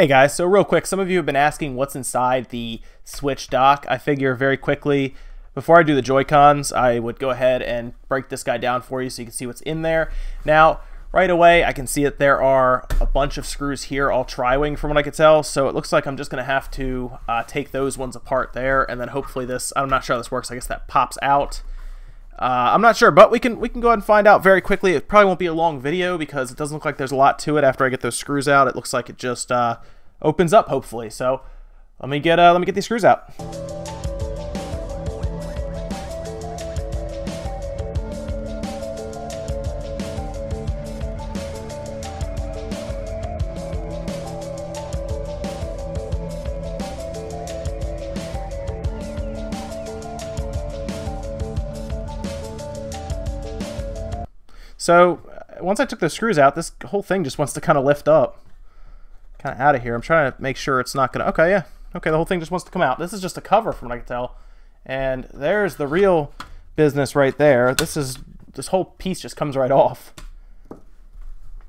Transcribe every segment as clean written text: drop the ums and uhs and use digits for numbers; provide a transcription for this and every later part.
Hey guys, so real quick, some of you have been asking what's inside the Switch dock. I figure very quickly, before I do the Joy-Cons, I would go ahead and break this guy down for you so you can see what's in there. Now, right away, I can see that there are a bunch of screws here, all tri-wing from what I could tell, so it looks like I'm just going to have to take those ones apart there, and then hopefully this, I'm not sure how this works, I guess that pops out. I'm not sure, but we can go ahead and find out very quickly. It probably won't be a long video because it doesn't look like there's a lot to it after I get those screws out. It looks like it just opens up, hopefully. So let me get these screws out. So once I took those screws out, this whole thing just wants to kind of lift up, kind of out of here. I'm trying to make sure it's not going to, okay, yeah, okay, the whole thing just wants to come out. This is just a cover from what I can tell, and there's the real business right there. This whole piece just comes right off.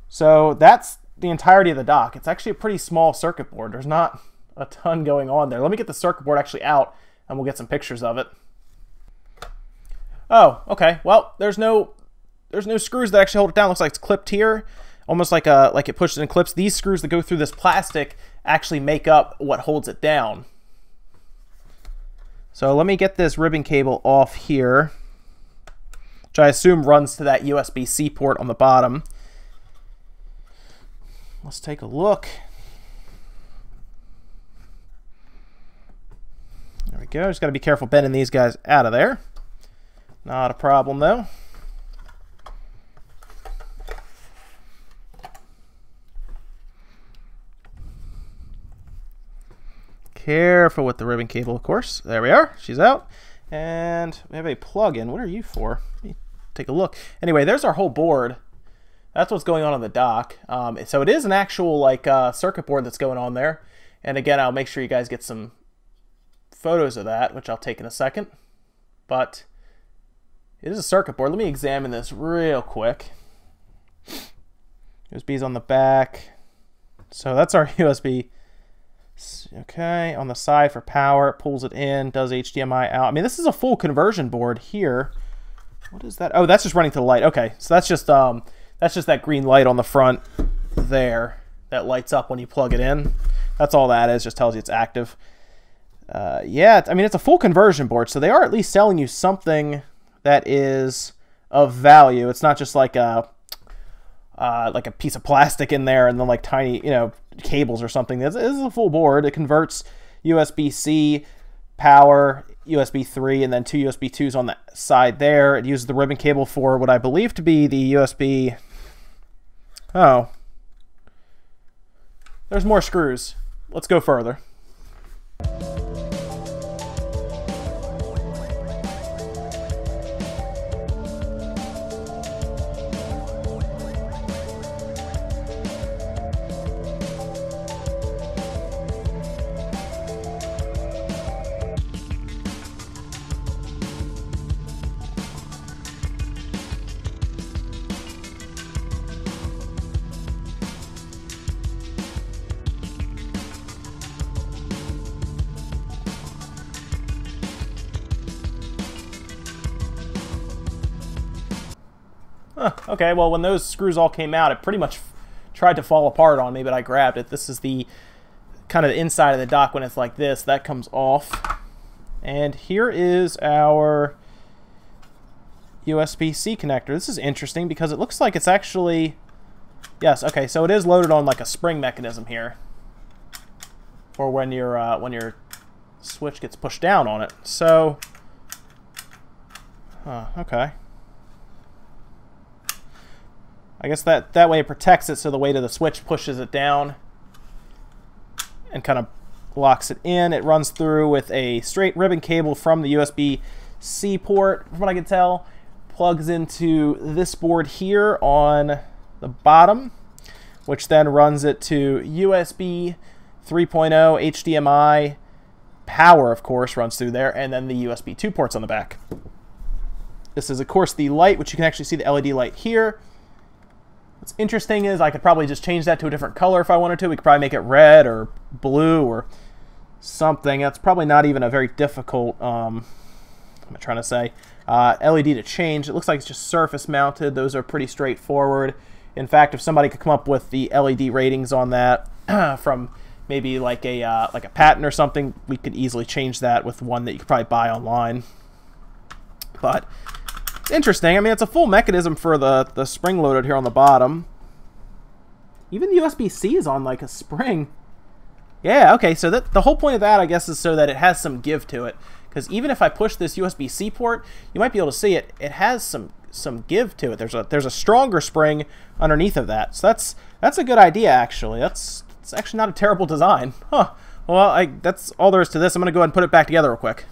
So that's the entirety of the dock. It's actually a pretty small circuit board. There's not a ton going on there. Let me get the circuit board actually out, and we'll get some pictures of it. Oh, okay, well, there's no screws that actually hold it down. Looks like it's clipped here, almost like it pushes and clips. These screws that go through this plastic actually make up what holds it down. So let me get this ribbon cable off here, which I assume runs to that USB-C port on the bottom. Let's take a look. There we go. Just got to be careful bending these guys out of there. Not a problem though. Careful with the ribbon cable, of course. There we are. She's out. And we have a plug-in. What are you for? Let me take a look. Anyway, there's our whole board. That's what's going on the dock. So it is an actual like circuit board that's going on there. And again, I'll make sure you guys get some photos of that, which I'll take in a second. But it is a circuit board. Let me examine this real quick. USB's on the back. So that's our USB. Okay, on the side for power, it pulls it in, does HDMI out. I mean, this is a full conversion board here. What is that? Oh, that's just running to the light. Okay, so that's just that green light on the front there that lights up when you plug it in. That's all that is, just tells you it's active. Yeah, I mean, it's a full conversion board, so they are at least selling you something that is of value. It's not just like a piece of plastic in there and then like tiny, you know, cables or something. This is a full board. It converts USB-C power, USB 3, and then two USB 2s on the side there. It uses the ribbon cable for what I believe to be the USB. Oh, there's more screws. Let's go further. Okay, well, when those screws all came out, it pretty much tried to fall apart on me, but I grabbed it. This is the kind of the inside of the dock when it's like this. That comes off. And here is our USB-C connector. This is interesting because it looks like it's actually... Yes, okay, so it is loaded on like a spring mechanism here. Or when your Switch gets pushed down on it. So... okay. I guess that way it protects it so the weight of the Switch pushes it down and kind of locks it in. It runs through with a straight ribbon cable from the USB-C port, from what I can tell. Plugs into this board here on the bottom, which then runs it to USB 3.0, HDMI, power, of course, runs through there, and then the USB 2 ports on the back. This is, of course, the light, which you can actually see the LED light here. What's interesting is I could probably just change that to a different color if I wanted to. We could probably make it red or blue or something. That's probably not even a very difficult, I'm trying to say, LED to change. It looks like it's just surface mounted. Those are pretty straightforward. In fact, if somebody could come up with the LED ratings on that from maybe like a patent or something, we could easily change that with one that you could probably buy online. But it's interesting. I mean, it's a full mechanism for the spring loaded here on the bottom. Even the USB-C is on like a spring. Yeah, okay, so that, the whole point of that, I guess, is so that it has some give to it. Because even if I push this USB-C port, you might be able to see it. It has some give to it. There's a stronger spring underneath of that. So that's a good idea, actually. That's actually not a terrible design. Huh. Well, that's all there is to this. I'm going to go ahead and put it back together real quick.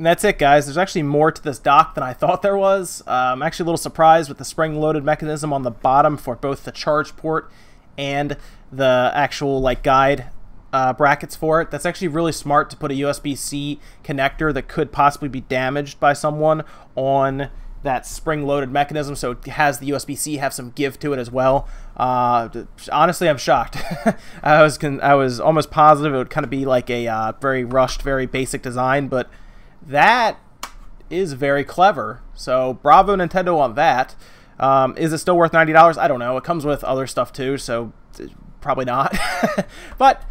And that's it, guys. There's actually more to this dock than I thought there was. I'm actually a little surprised with the spring-loaded mechanism on the bottom for both the charge port and the actual like guide brackets for it. That's actually really smart to put a USB-C connector that could possibly be damaged by someone on that spring-loaded mechanism, so it has the USB-C have some give to it as well. Honestly, I'm shocked. I was almost positive it would kind of be like a very rushed, very basic design, but that is very clever. So bravo Nintendo on that. Is it still worth $90? I don't know. It comes with other stuff too, so probably not. But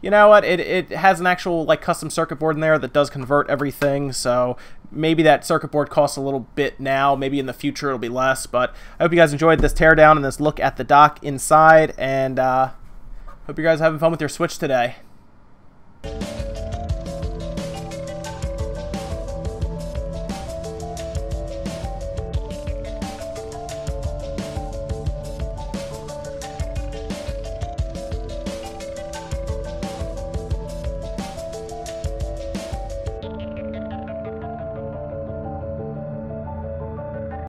you know what? It has an actual like custom circuit board in there that does convert everything. So maybe that circuit board costs a little bit now. Maybe in the future it'll be less. But I hope you guys enjoyed this teardown and this look at the dock inside. And hope you guys are having fun with your Switch today.